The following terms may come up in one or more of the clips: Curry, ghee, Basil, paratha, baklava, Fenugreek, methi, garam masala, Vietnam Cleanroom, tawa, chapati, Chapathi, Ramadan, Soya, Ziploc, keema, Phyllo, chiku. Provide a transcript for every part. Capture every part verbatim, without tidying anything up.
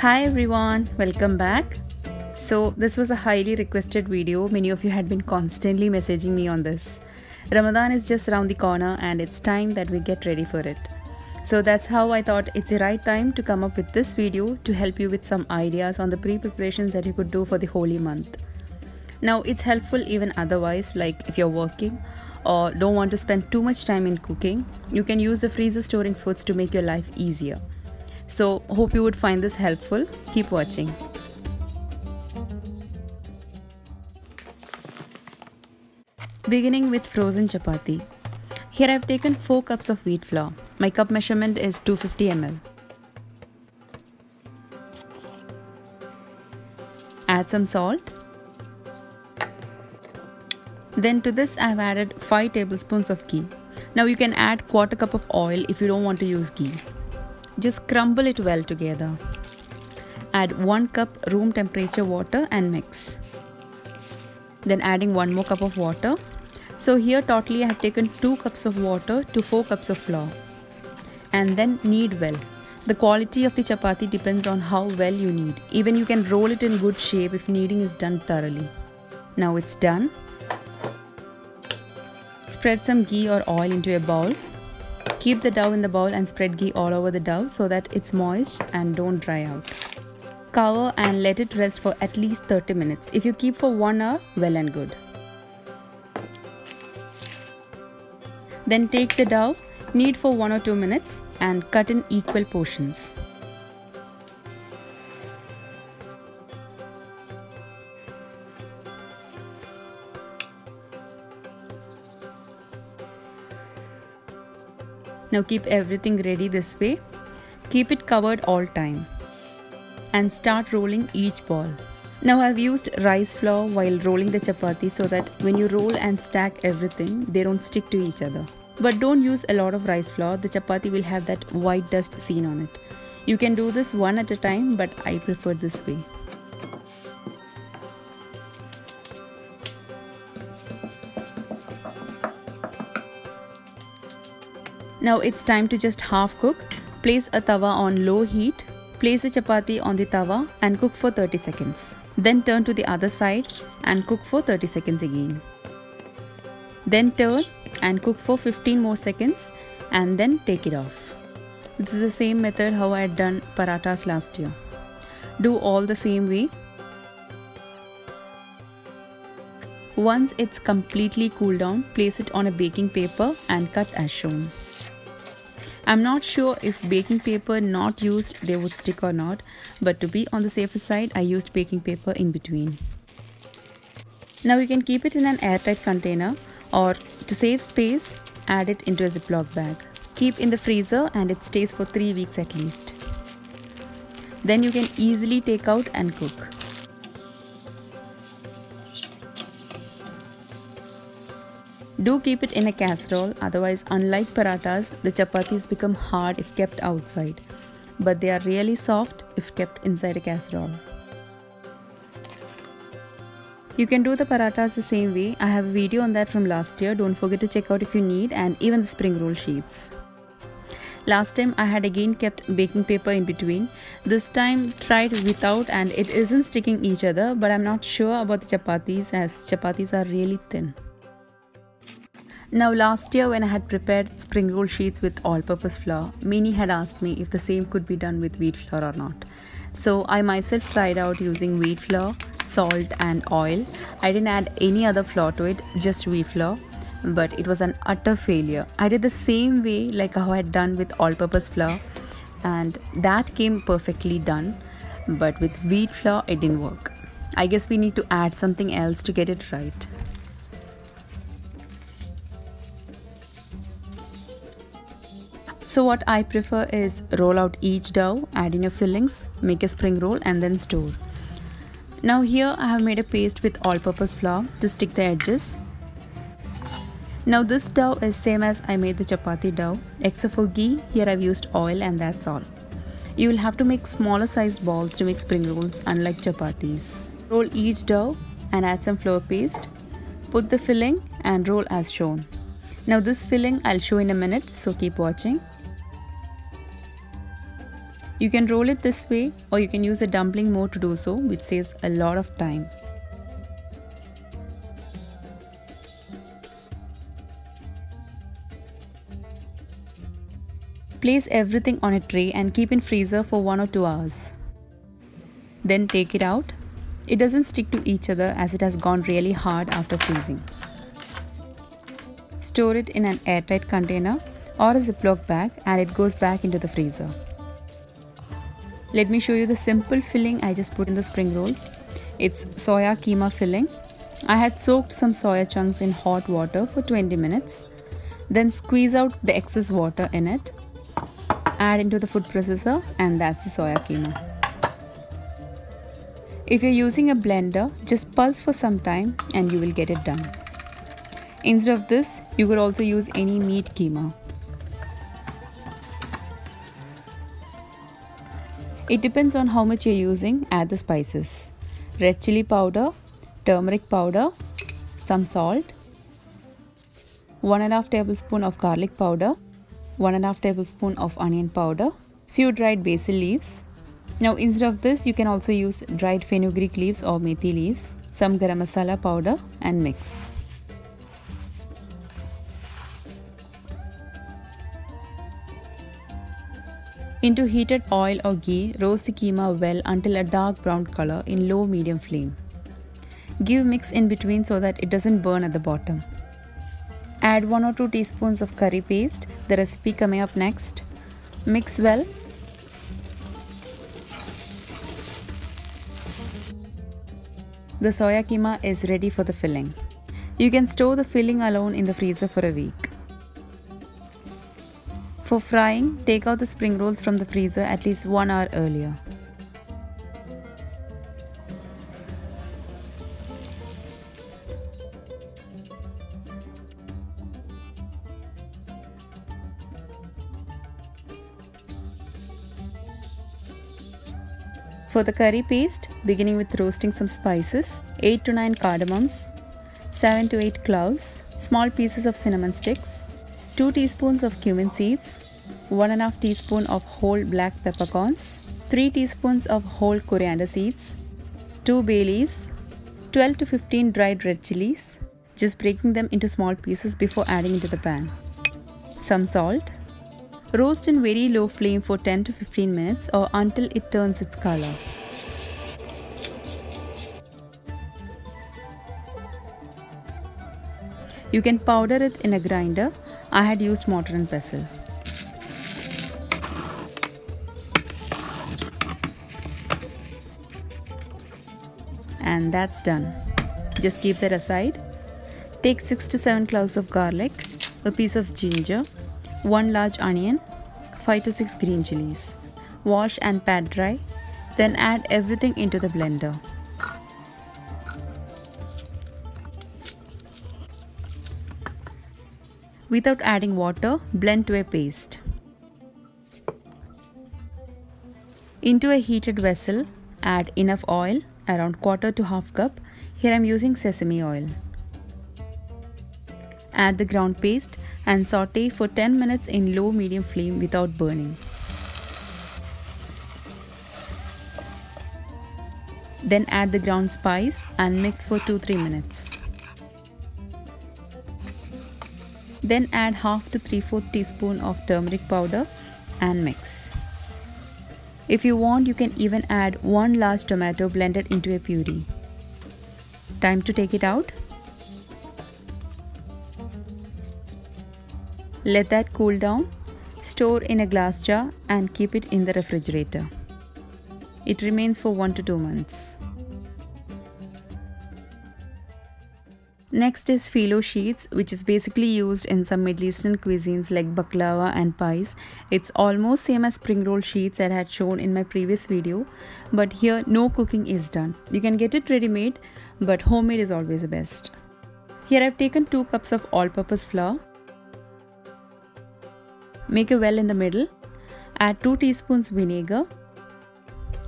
Hi everyone, welcome back. So this was a highly requested video. Many of you had been constantly messaging me on this. Ramadan is just around the corner and it's time that we get ready for it. So that's how I thought it's the right time to come up with this video to help you with some ideas on the pre-preparations that you could do for the holy month. Now it's helpful even otherwise, like if you're working or don't want to spend too much time in cooking, you can use the freezer storing foods to make your life easier. So hope you would find this helpful. Keep watching. Beginning with frozen chapati. Here I have taken four cups of wheat flour. My cup measurement is two hundred fifty milliliters. Add some salt. Then to this I have added five tablespoons of ghee. Now you can add quarter cup of oil if you don't want to use ghee. Just crumble it well together. Add one cup room temperature water and mix. Then adding one more cup of water. So here totally I have taken two cups of water to four cups of flour. And then knead well. The quality of the chapati depends on how well you knead. Even you can roll it in good shape if kneading is done thoroughly. Now it's done. Spread some ghee or oil into a bowl. Keep the dough in the bowl and spread ghee all over the dough so that it's moist and don't dry out. Cover and let it rest for at least thirty minutes. If you keep for one hour, well and good. Then take the dough, knead for one or two minutes and cut in equal portions. Now keep everything ready this way. Keep it covered all time. And start rolling each ball. Now I've used rice flour while rolling the chapati so that when you roll and stack everything, they don't stick to each other. But don't use a lot of rice flour, the chapati will have that white dust seen on it. You can do this one at a time, but I prefer this way. Now it's time to just half cook. Place a tawa on low heat. Place the chapati on the tawa and cook for thirty seconds. Then turn to the other side and cook for thirty seconds again. Then turn and cook for fifteen more seconds and then take it off. This is the same method how I had done parathas last year. Do all the same way. Once it's completely cooled down, place it on a baking paper and cut as shown. I'm not sure if baking paper not used they would stick or not, but to be on the safer side I used baking paper in between. Now you can keep it in an airtight container or to save space add it into a Ziploc bag. Keep in the freezer and it stays for three weeks at least. Then you can easily take out and cook. Do keep it in a casserole, otherwise unlike parathas, the chapatis become hard if kept outside. But they are really soft if kept inside a casserole. You can do the parathas the same way, I have a video on that from last year, don't forget to check out if you need, and even the spring roll sheets. Last time I had again kept baking paper in between, this time tried without and it isn't sticking each other, but I'm not sure about the chapatis as chapatis are really thin. Now last year when I had prepared spring roll sheets with all-purpose flour, many had asked me if the same could be done with wheat flour or not. So I myself tried out using wheat flour, salt and oil. I didn't add any other flour to it, just wheat flour, but it was an utter failure. I did the same way like how I had done with all-purpose flour and that came perfectly done, but with wheat flour it didn't work. I guess we need to add something else to get it right. So what I prefer is roll out each dough, add in your fillings, make a spring roll and then store. Now here I have made a paste with all-purpose flour to stick the edges. Now this dough is same as I made the chapati dough, except for ghee, here I've used oil and that's all. You will have to make smaller sized balls to make spring rolls unlike chapatis. Roll each dough and add some flour paste, put the filling and roll as shown. Now this filling I'll show in a minute, so keep watching. You can roll it this way, or you can use a dumpling mold to do so, which saves a lot of time. Place everything on a tray and keep in freezer for one or two hours. Then take it out. It doesn't stick to each other as it has gone really hard after freezing. Store it in an airtight container or a Ziploc bag and it goes back into the freezer. Let me show you the simple filling I just put in the spring rolls. It's soya keema filling. I had soaked some soya chunks in hot water for twenty minutes. Then squeeze out the excess water in it. Add into the food processor and that's the soya keema. If you're using a blender, just pulse for some time and you will get it done. Instead of this, you could also use any meat keema. It depends on how much you're using, add the spices. Red chili powder, turmeric powder, some salt, one and a half tablespoon of garlic powder, one and a half tablespoon of onion powder, few dried basil leaves. Now instead of this, you can also use dried fenugreek leaves or methi leaves, some garam masala powder and mix. Into heated oil or ghee, roast the keema well until a dark brown color in low-medium flame. Give mix in between so that it doesn't burn at the bottom. Add one or two teaspoons of curry paste, the recipe coming up next. Mix well. The soya keema is ready for the filling. You can store the filling alone in the freezer for a week. For frying, take out the spring rolls from the freezer at least one hour earlier. For the curry paste, beginning with roasting some spices, eight to nine cardamoms, seven to eight cloves, small pieces of cinnamon sticks, two teaspoons of cumin seeds, one and a half teaspoon of whole black peppercorns, three teaspoons of whole coriander seeds, two bay leaves, twelve to fifteen dried red chilies, just breaking them into small pieces before adding into the pan, some salt. Roast in very low flame for ten to fifteen minutes or until it turns its color. You can powder it in a grinder. I had used mortar and pestle. And that's done. Just keep that aside. Take six to seven cloves of garlic, a piece of ginger, one large onion, five to six green chilies. Wash and pat dry, then add everything into the blender. Without adding water, blend to a paste. Into a heated vessel, add enough oil, around quarter to half cup. Here I am using sesame oil. Add the ground paste and saute for ten minutes in low-medium flame without burning. Then add the ground spice and mix for two to three minutes. Then add half to three-fourths teaspoon of turmeric powder and mix. If you want, you can even add one large tomato blended into a puree. Time to take it out. Let that cool down, store in a glass jar and keep it in the refrigerator. It remains for one to two months. Next is phyllo sheets, which is basically used in some Middle Eastern cuisines like baklava and pies. It's almost same as spring roll sheets that I had shown in my previous video, but here no cooking is done. You can get it ready-made, but homemade is always the best. Here I've taken two cups of all-purpose flour. Make a well in the middle, add two teaspoons vinegar,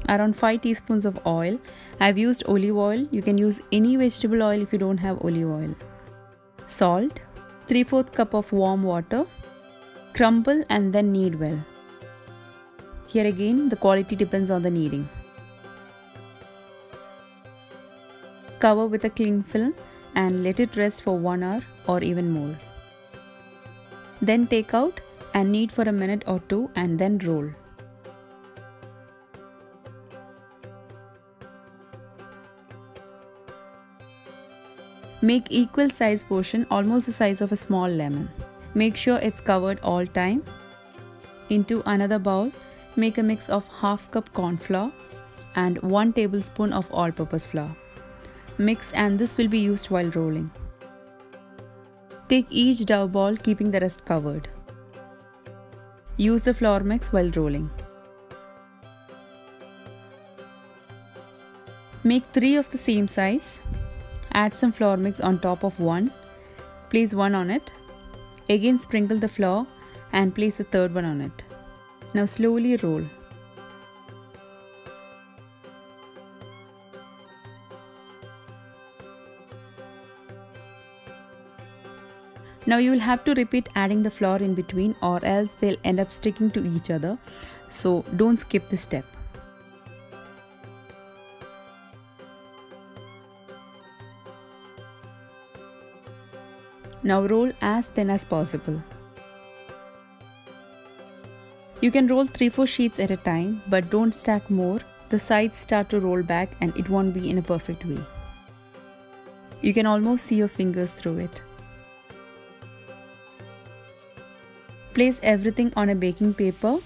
around five teaspoons of oil. I've used olive oil, you can use any vegetable oil if you don't have olive oil. Salt, three-fourths cup of warm water, crumble and then knead well. Here again, the quality depends on the kneading. Cover with a cling film and let it rest for one hour or even more. Then take out and knead for a minute or two and then roll. Make equal size portion, almost the size of a small lemon. Make sure it's covered all time. Into another bowl, make a mix of half cup corn flour and one tablespoon of all-purpose flour. Mix, and this will be used while rolling. Take each dough ball, keeping the rest covered. Use the flour mix while rolling. Make three of the same size. Add some flour mix on top of one. Place one on it. Again sprinkle the flour and place a third one on it. Now slowly roll. Now you will have to repeat adding the flour in between, or else they'll end up sticking to each other. So don't skip this step. Now roll as thin as possible. You can roll three to four sheets at a time, but don't stack more. The sides start to roll back and it won't be in a perfect way. You can almost see your fingers through it. Place everything on a baking paper,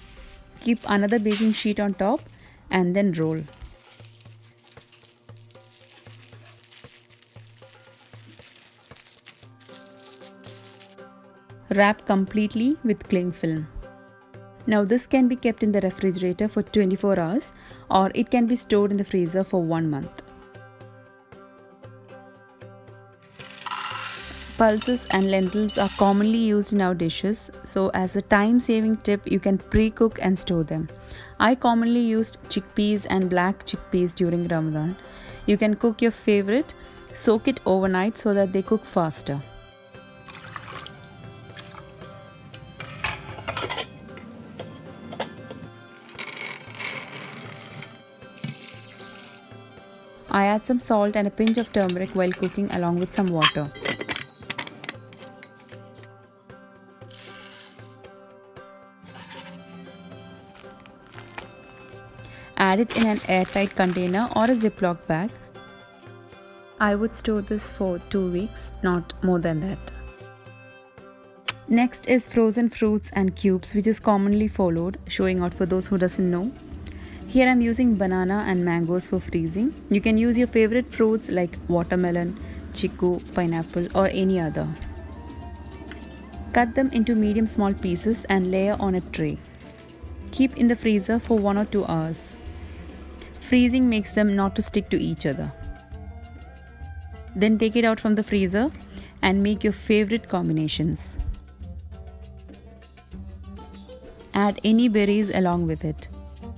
keep another baking sheet on top and then roll. Wrap completely with cling film. Now this can be kept in the refrigerator for twenty-four hours, or it can be stored in the freezer for one month. Pulses and lentils are commonly used in our dishes, so as a time-saving tip, you can pre-cook and store them. I commonly used chickpeas and black chickpeas during Ramadan. You can cook your favorite, soak it overnight so that they cook faster. I add some salt and a pinch of turmeric while cooking along with some water. Add it in an airtight container or a Ziploc bag. I would store this for two weeks, not more than that. Next is frozen fruits and cubes, which is commonly followed, showing out for those who doesn't know. Here I'm using banana and mangoes for freezing. You can use your favorite fruits like watermelon, chiku, pineapple or any other. Cut them into medium small pieces and layer on a tray. Keep in the freezer for one or two hours. Freezing makes them not to stick to each other. Then take it out from the freezer and make your favorite combinations. Add any berries along with it.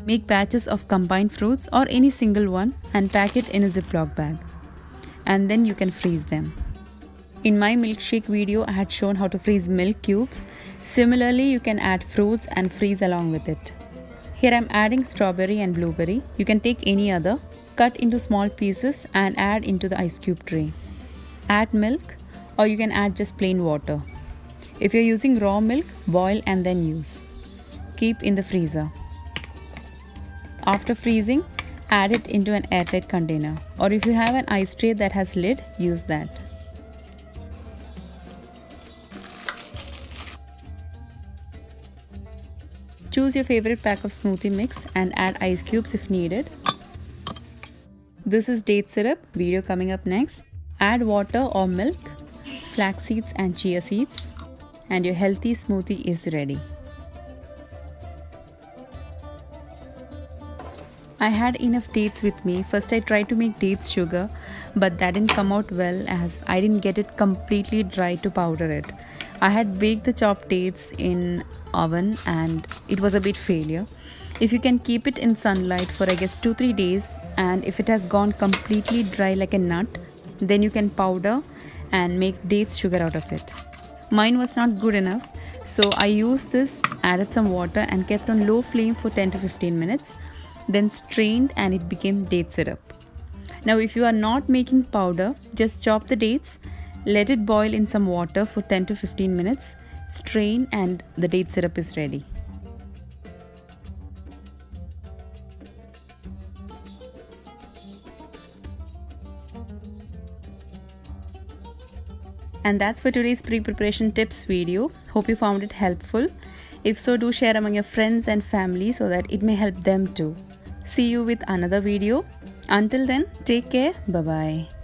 Make batches of combined fruits or any single one and pack it in a Ziploc bag. And then you can freeze them. In my milkshake video, I had shown how to freeze milk cubes. Similarly, you can add fruits and freeze along with it. Here I'm adding strawberry and blueberry. You can take any other, cut into small pieces and add into the ice cube tray. Add milk, or you can add just plain water. If you're using raw milk, boil and then use. Keep in the freezer. After freezing, add it into an airtight container, or if you have an ice tray that has lid, use that. Choose your favorite pack of smoothie mix and add ice cubes if needed. This is date syrup, video coming up next. Add water or milk, flax seeds and chia seeds, and your healthy smoothie is ready. I had enough dates with me. First I tried to make dates sugar, but that didn't come out well as I didn't get it completely dry to powder it. I had baked the chopped dates in oven and it was a bit failure. If you can keep it in sunlight for I guess two to three days, and if it has gone completely dry like a nut, then you can powder and make dates sugar out of it. Mine was not good enough, So I used this, added some water and kept on low flame for ten to fifteen minutes. Then strained and it became date syrup. Now if you are not making powder, just chop the dates, let it boil in some water for ten to fifteen minutes, strain and the date syrup is ready. And that's for today's pre-preparation tips video. Hope you found it helpful. If so, do share among your friends and family so that it may help them too. See you with another video. Until then, take care. Bye-bye.